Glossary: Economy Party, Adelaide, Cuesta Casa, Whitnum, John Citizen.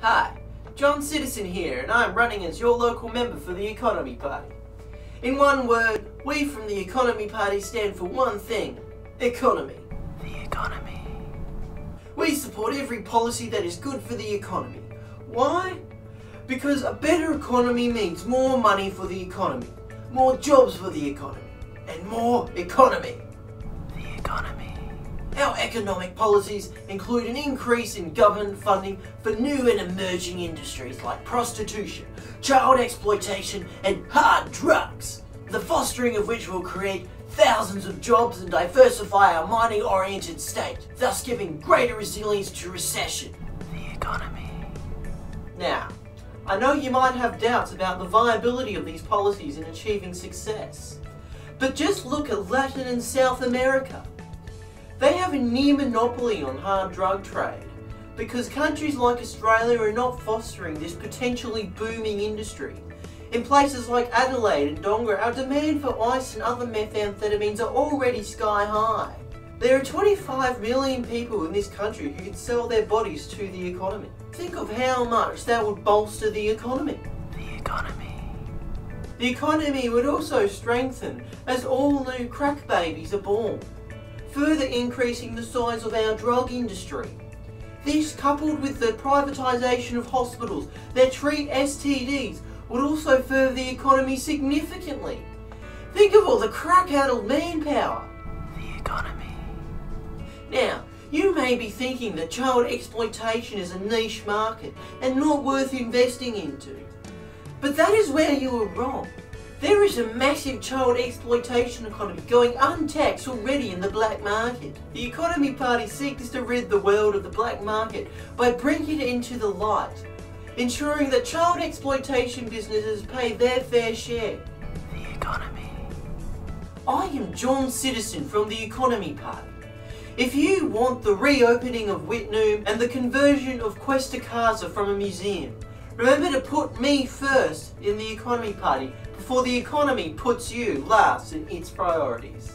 Hi, John Citizen here, and I'm running as your local member for the Economy Party. In one word, we from the Economy Party stand for one thing: economy. The economy. We support every policy that is good for the economy. Why? Because a better economy means more money for the economy, more jobs for the economy, and more economy. The economy. Our economic policies include an increase in government funding for new and emerging industries like prostitution, child exploitation, and hard drugs, the fostering of which will create thousands of jobs and diversify our mining-oriented state, thus giving greater resilience to recession. The economy. Now, I know you might have doubts about the viability of these policies in achieving success, but just look at Latin and South America. They have a near monopoly on hard drug trade because countries like Australia are not fostering this potentially booming industry. In places like Adelaide and Donga, our demand for ice and other methamphetamines are already sky high. There are 25 million people in this country who could sell their bodies to the economy. Think of how much that would bolster the economy. The economy. The economy would also strengthen as all new crack babies are born, further increasing the size of our drug industry. This, coupled with the privatisation of hospitals that treat STDs, would also further the economy significantly. Think of all the crack-addled manpower. The economy. Now, you may be thinking that child exploitation is a niche market and not worth investing into, but that is where you were wrong. There is a massive child exploitation economy going untaxed already in the black market. The Economy Party seeks to rid the world of the black market by bringing it into the light, ensuring that child exploitation businesses pay their fair share. The economy. I am John Citizen from the Economy Party. If you want the reopening of Whitnum and the conversion of Cuesta Casa from a museum, remember to put me first in the Economy Party before the economy puts you last in its priorities.